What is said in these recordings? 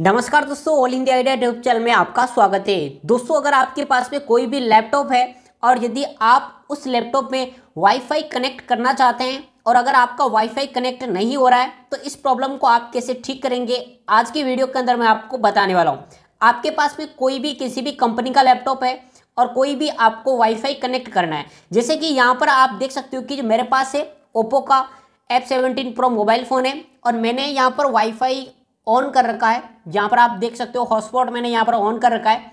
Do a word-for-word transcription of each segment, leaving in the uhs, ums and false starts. नमस्कार दोस्तों, all India idea YouTube channel में आपका स्वागत है। दोस्तों, अगर आपके पास में कोई भी लैपटॉप है और यदि आप उस लैपटॉप में वाईफाई कनेक्ट करना चाहते हैं और अगर आपका वाईफाई कनेक्ट नहीं हो रहा है तो इस प्रॉब्लम को आप कैसे ठीक करेंगे, आज की वीडियो के अंदर मैं आपको बताने वाला हूँ। आपके पास में कोई भी किसी भी कंपनी का लैपटॉप है और कोई भी आपको वाईफाई कनेक्ट करना है, जैसे कि यहाँ पर आप देख सकते हो कि जो मेरे पास है ओप्पो का F seventeen pro mobile phone है और मैंने यहाँ पर वाईफाई ऑन कर रखा है। यहाँ पर आप देख सकते हो हॉटस्पॉट मैंने यहाँ पर ऑन कर रखा है,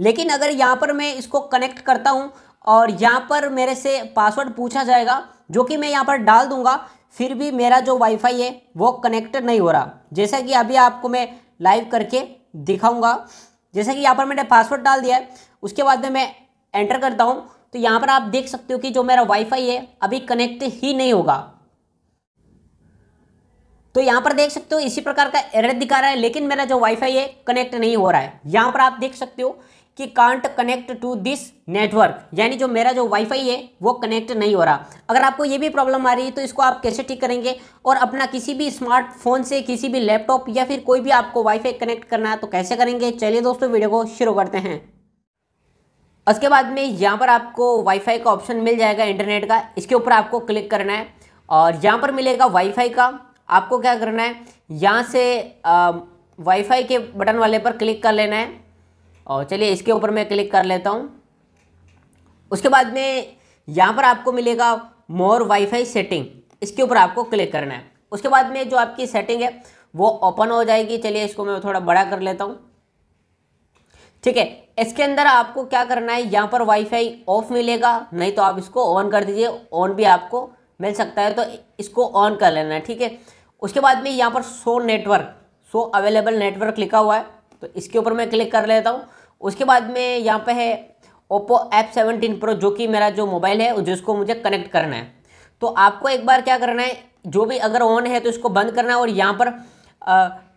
लेकिन अगर यहाँ पर मैं इसको कनेक्ट करता हूँ और यहाँ पर मेरे से पासवर्ड पूछा जाएगा जो कि मैं यहाँ पर डाल दूंगा, फिर भी मेरा जो वाईफाई है वो कनेक्ट नहीं हो रहा। जैसा कि अभी आपको मैं लाइव करके दिखाऊँगा, जैसे कि यहाँ पर मैंने पासवर्ड डाल दिया है, उसके बाद में मैं एंटर करता हूँ तो यहाँ पर आप देख सकते हो कि जो मेरा वाईफाई है अभी कनेक्ट ही नहीं होगा। तो यहाँ पर देख सकते हो इसी प्रकार का एरर दिखा रहा है, लेकिन मेरा जो वाईफाई है कनेक्ट नहीं हो रहा है। यहाँ पर आप देख सकते हो कि can't connect to this network, यानी जो मेरा जो वाईफाई है वो कनेक्ट नहीं हो रहा। अगर आपको ये भी प्रॉब्लम आ रही है तो इसको आप कैसे ठीक करेंगे और अपना किसी भी स्मार्टफोन से किसी भी लैपटॉप या फिर कोई भी आपको वाईफाई कनेक्ट करना है तो कैसे करेंगे, चलिए दोस्तों वीडियो को शुरू करते हैं। उसके बाद में यहाँ पर आपको वाईफाई का ऑप्शन मिल जाएगा इंटरनेट का, इसके ऊपर आपको क्लिक करना है और यहाँ पर मिलेगा वाईफाई का। आपको क्या करना है, यहाँ से वाईफाई के बटन वाले पर क्लिक कर लेना है और चलिए इसके ऊपर मैं क्लिक कर लेता हूँ। उसके बाद में यहाँ पर आपको मिलेगा मोर वाईफाई सेटिंग, इसके ऊपर आपको क्लिक करना है। उसके बाद में जो आपकी सेटिंग है वो ओपन हो जाएगी। चलिए इसको मैं थोड़ा बड़ा कर लेता हूँ। ठीक है, इसके अंदर आपको क्या करना है, यहाँ पर वाईफाई ऑफ मिलेगा, नहीं तो आप इसको ऑन कर दीजिए, ऑन भी आपको मिल सकता है तो इसको ऑन कर लेना है। ठीक है, उसके बाद में यहाँ पर show network, show available network लिखा हुआ है तो इसके ऊपर मैं क्लिक कर लेता हूँ। उसके बाद में यहाँ पे है ओप्पो एफ सेवनटीन प्रो, जो कि मेरा जो मोबाइल है जिसको मुझे कनेक्ट करना है। तो आपको एक बार क्या करना है, जो भी अगर ऑन है तो इसको बंद करना है और यहाँ पर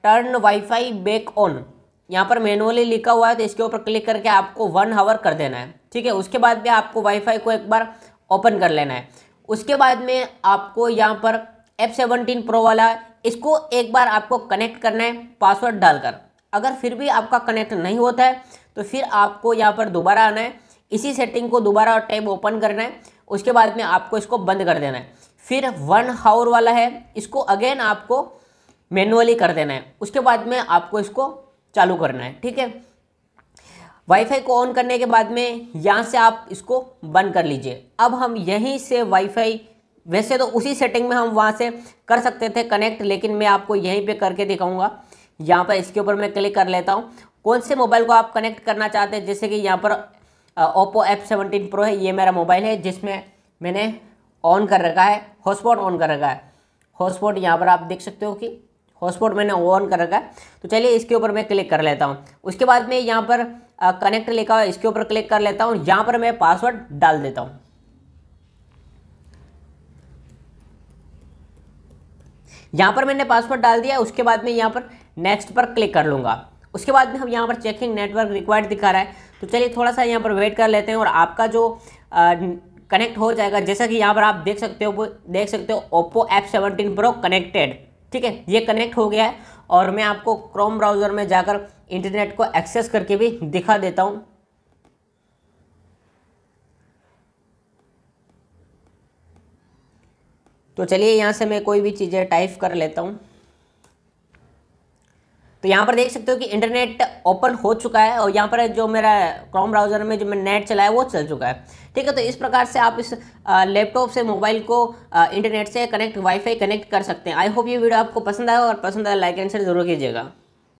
टर्न वाईफाई बैक ऑन यहाँ पर मैनुअली लिखा हुआ है तो इसके ऊपर क्लिक करके आपको वन आवर कर देना है। ठीक है, उसके बाद में आपको वाईफाई को एक बार ओपन कर लेना है। उसके बाद में आपको यहाँ पर एफ सेवनटीन प्रो वाला इसको एक बार आपको कनेक्ट करना है पासवर्ड डालकर। अगर फिर भी आपका कनेक्ट नहीं होता है तो फिर आपको यहाँ पर दोबारा आना है, इसी सेटिंग को दोबारा टैब ओपन करना है, उसके बाद में आपको इसको बंद कर देना है। फिर वन हावर वाला है इसको अगेन आपको मैनुअली कर देना है, उसके बाद में आपको इसको चालू करना है। ठीक है, वाईफाई को ऑन करने के बाद में यहाँ से आप इसको बंद कर लीजिए। अब हम यहीं से वाईफाई, वैसे तो उसी सेटिंग में हम वहाँ से कर सकते थे कनेक्ट, लेकिन मैं आपको यहीं पे करके दिखाऊंगा। यहाँ पर इसके ऊपर मैं क्लिक कर लेता हूँ। कौन से मोबाइल को आप कनेक्ट करना चाहते हैं, जैसे कि यहाँ पर ओप्पो एफ सेवनटीन प्रो है, ये मेरा मोबाइल है जिसमें मैंने ऑन कर रखा है हॉटस्पॉट, ऑन कर रखा है हॉटस्पॉट। यहाँ पर आप देख सकते हो कि हॉटस्पॉट मैंने ऑन कर रखा है तो चलिए इसके ऊपर मैं क्लिक कर लेता हूँ। उसके बाद में यहाँ पर कनेक्ट लिखा हुआ है, इसके ऊपर क्लिक कर लेता हूँ। यहाँ पर मैं पासवर्ड डाल देता हूँ। यहाँ पर मैंने पासवर्ड डाल दिया, उसके बाद में यहाँ पर नेक्स्ट पर क्लिक कर लूँगा। उसके बाद में हम यहाँ पर चेकिंग नेटवर्क रिक्वायर्ड दिखा रहा है तो चलिए थोड़ा सा यहाँ पर वेट कर लेते हैं और आपका जो आ, कनेक्ट हो जाएगा। जैसा कि यहाँ पर आप देख सकते हो देख सकते हो Oppo F seventeen pro connected. ठीक है, ये कनेक्ट हो गया है और मैं आपको क्रोम ब्राउज़र में जाकर इंटरनेट को एक्सेस करके भी दिखा देता हूँ। तो चलिए यहाँ से मैं कोई भी चीज़ें टाइप कर लेता हूँ। तो यहाँ पर देख सकते हो कि इंटरनेट ओपन हो चुका है और यहाँ पर जो मेरा क्रोम ब्राउज़र में जो मैं नेट चलाया वो चल चुका है। ठीक है, तो इस प्रकार से आप इस लैपटॉप से मोबाइल को इंटरनेट से कनेक्ट वाईफाई कनेक्ट कर सकते हैं। आई होप ये वीडियो आपको पसंद आया, और पसंद आया लाइक एंड शेयर जरूर कीजिएगा।